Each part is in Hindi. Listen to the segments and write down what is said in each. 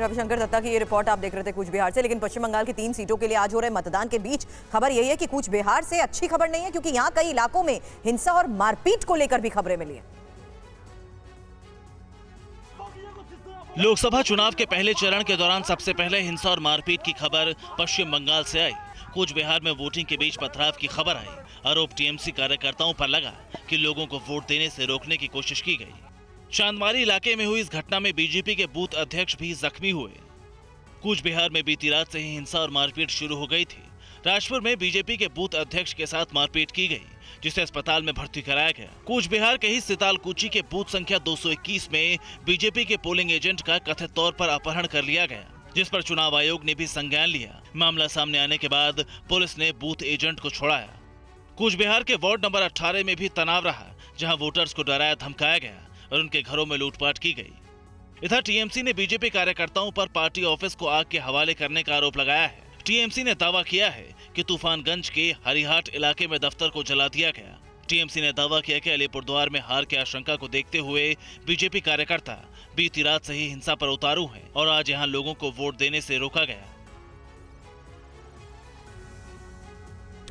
रविशंकर दत्ता की ये रिपोर्ट आप देख रहे थे कूच बिहार से। लेकिन पश्चिम बंगाल की 3 सीटों के लिए आज हो रहे मतदान के बीच खबर यही है कि कूच बिहार से अच्छी खबर नहीं है, क्योंकि यहाँ कई इलाकों में हिंसा और मारपीट को लेकर भी खबरें मिली है। लोकसभा चुनाव के पहले चरण के दौरान सबसे पहले हिंसा और मारपीट की खबर पश्चिम बंगाल से आई। कूच बिहार में वोटिंग के बीच पथराव की खबर आई। आरोप टीएमसी कार्यकर्ताओं पर लगा कि लोगों को वोट देने से रोकने की कोशिश की गई। चांदमारी इलाके में हुई इस घटना में बीजेपी के बूथ अध्यक्ष भी जख्मी हुए। कूच बिहार में बीती रात से ही हिंसा और मारपीट शुरू हो गई थी। राजपुर में बीजेपी के बूथ अध्यक्ष के साथ मारपीट की गई, जिसे अस्पताल में भर्ती कराया गया। कूच बिहार के ही सितालकुची के बूथ संख्या 221 में बीजेपी के पोलिंग एजेंट का कथित तौर पर अपहरण कर लिया गया, जिस पर चुनाव आयोग ने भी संज्ञान लिया। मामला सामने आने के बाद पुलिस ने बूथ एजेंट को छुड़ाया। कूच बिहार के वार्ड नंबर 18 में भी तनाव रहा, जहां वोटर्स को डराया धमकाया गया और उनके घरों में लूटपाट की गई। इधर टीएमसी ने बीजेपी कार्यकर्ताओं पर पार्टी ऑफिस को आग के हवाले करने का आरोप लगाया है। टीएमसी ने दावा किया है कि तूफानगंज के हरिहाट इलाके में दफ्तर को जला दिया गया। टीएमसी ने दावा किया कि अलीपुरद्वार में हार की आशंका को देखते हुए बीजेपी कार्यकर्ता बीती रात से ही हिंसा पर उतारू हैं और आज यहां लोगों को वोट देने से रोका गया।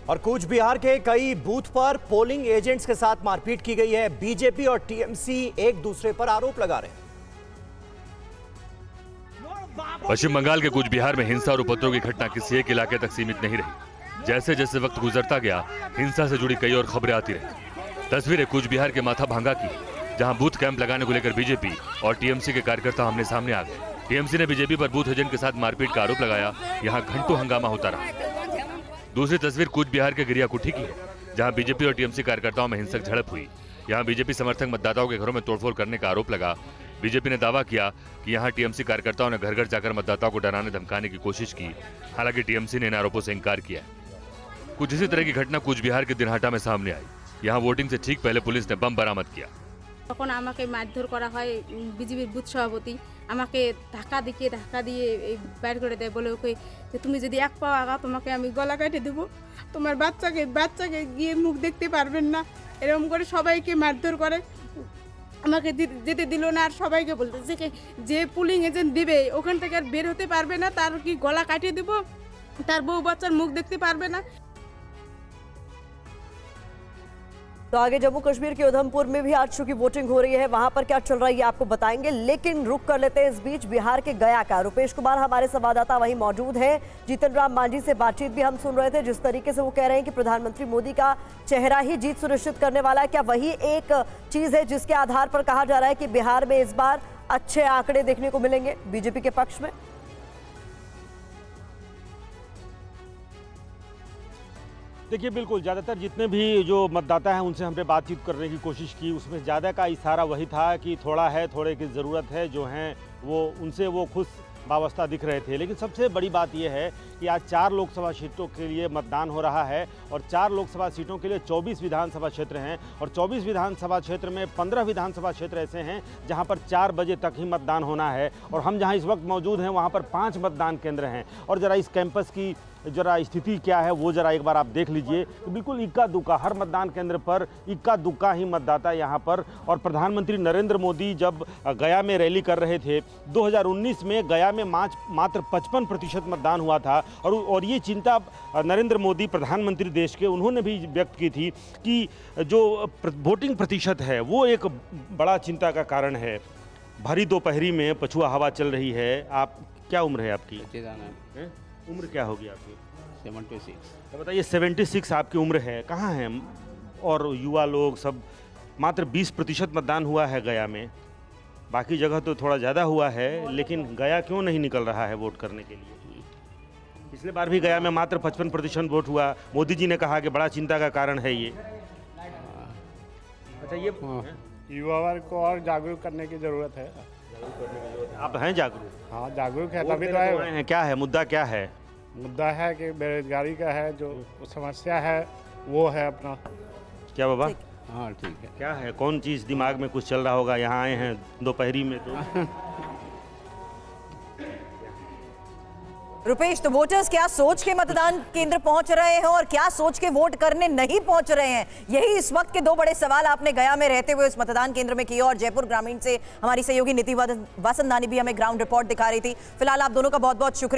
और कूच बिहार के कई बूथ पर पोलिंग एजेंट्स के साथ मारपीट की गई है। बीजेपी और टीएमसी एक दूसरे पर आरोप लगा रहे हैं। पश्चिम बंगाल के कूच बिहार में हिंसा और उपद्रव की घटना किसी एक इलाके तक सीमित नहीं रही। जैसे जैसे वक्त गुजरता गया, हिंसा से जुड़ी कई और खबरें आती रही। तस्वीरें कूच बिहार के माथा भांगा की, जहां बूथ कैंप लगाने को लेकर बीजेपी और टीएमसी के कार्यकर्ता आमने सामने आ गए। टीएमसी ने बीजेपी पर बूथ एजेंट के साथ मारपीट का आरोप लगाया। यहां घंटों हंगामा होता रहा। दूसरी तस्वीर कूच बिहार के गिरियाकुठी की है, जहाँ बीजेपी और टीएमसी कार्यकर्ताओं में हिंसक झड़प हुई। यहाँ बीजेपी समर्थक मतदाताओं के घरों में तोड़फोड़ करने का आरोप लगा। बीजेपी ने दावा किया कि यहाँ टीएमसी कार्यकर्ताओं ने घर घर जाकर मतदाताओं को डराने धमकाने की कोशिश की। हालांकि टीएमसी ने इन आरोपों से इंकार किया। कुछ इसी तरह की घटना कूच बिहार के दिनहाटा में सामने आई। यहाँ वोटिंग से ठीक पहले पुलिस ने बम बरामद किया। तखन आमाके मारधर करा हय। बीजेपी बूथ सभापति आमाके ढाका दिए बैर करे देय, बोले ओके जे तुमी जदि एक पा आगा तोमाके आमी गला काटे देब, तोमार बाच्चाके बाच्चाके गिये मुख देखते पारबेन ना, एरकम करे सबाइके मारधर करे। आमाके जेते दिलो ना, आर सबाइके बोलतेछे कि जे पोलिंग एजेंट दिबे ओखान थेके आर बेर होते पारबे ना, तार कि गला काटिये देब, तार बउ बाच्चार मुख देखते पारबे ना। तो आगे जम्मू कश्मीर के उधमपुर में भी आज चूंकि वोटिंग हो रही है, वहां पर क्या चल रहा है ये आपको बताएंगे। लेकिन रुक कर लेते हैं इस बीच बिहार के गया का। रुपेश कुमार हमारे संवाददाता वहीं मौजूद हैं। जीतन राम मांझी से बातचीत भी हम सुन रहे थे, जिस तरीके से वो कह रहे हैं कि प्रधानमंत्री मोदी का चेहरा ही जीत सुनिश्चित करने वाला है। क्या वही एक चीज है जिसके आधार पर कहा जा रहा है कि बिहार में इस बार अच्छे आंकड़े देखने को मिलेंगे बीजेपी के पक्ष में? देखिए, बिल्कुल ज़्यादातर जितने भी जो मतदाता हैं उनसे हमने बातचीत करने की कोशिश की, उसमें ज़्यादा का इशारा वही था कि थोड़ा है, थोड़े की ज़रूरत है, जो हैं वो उनसे वो खुश वाबस्ता दिख रहे थे। लेकिन सबसे बड़ी बात यह है कि आज 4 लोकसभा सीटों के लिए मतदान हो रहा है और 4 लोकसभा सीटों के लिए 24 विधानसभा क्षेत्र हैं और 24 विधानसभा क्षेत्र में 15 विधानसभा क्षेत्र ऐसे हैं जहां पर 4 बजे तक ही मतदान होना है। और हम जहां इस वक्त मौजूद हैं वहां पर 5 मतदान केंद्र हैं। और ज़रा इस कैंपस की ज़रा स्थिति क्या है वो ज़रा एक बार आप देख लीजिए। बिल्कुल इक्का दुक्का, हर मतदान केंद्र पर इक्का दुक्का ही मतदाता यहाँ पर। और प्रधानमंत्री नरेंद्र मोदी जब गया में रैली कर रहे थे 2019 में गया में मात्र 55% मतदान हुआ था। और ये चिंता नरेंद्र मोदी प्रधानमंत्री देश के उन्होंने भी व्यक्त की थी कि जो वोटिंग प्रतिशत है वो एक बड़ा चिंता का कारण है। भरी दोपहरी में पछुआ हवा चल रही है। आप क्या उम्र है आपकी? उम्र क्या होगी आपकी? 76। तो बताइए, 76 आपकी उम्र है। कहाँ हैं और युवा लोग सब? मात्र 20% मतदान हुआ है गया में, बाकी जगह तो थोड़ा ज़्यादा हुआ है। लेकिन गया क्यों नहीं निकल रहा है वोट करने के लिए? पिछले बार भी गया में मात्र 55% वोट हुआ। मोदी जी ने कहा कि बड़ा चिंता का कारण है ये। अच्छा, ये युवा वर्ग को और जागरूक करने की ज़रूरत है। आप हैं जागरूक? हाँ, जागरूक है, तभी तो हैं। क्या है मुद्दा? क्या है मुद्दा? है कि बेरोजगारी का है जो समस्या है वो है अपना। क्या बाबा? हाँ ठीक है। क्या है, कौन चीज़ दिमाग में कुछ चल रहा होगा? यहाँ आए हैं दोपहरी में तो रुपेश, तो वोटर्स क्या सोच के मतदान केंद्र पहुंच रहे हैं और क्या सोच के वोट करने नहीं पहुंच रहे हैं, यही इस वक्त के दो बड़े सवाल आपने गया में रहते हुए इस मतदान केंद्र में किए। और जयपुर ग्रामीण से हमारी सहयोगी नीति वदन बसंदानी भी हमें ग्राउंड रिपोर्ट दिखा रही थी। फिलहाल आप दोनों का बहुत बहुत शुक्रिया।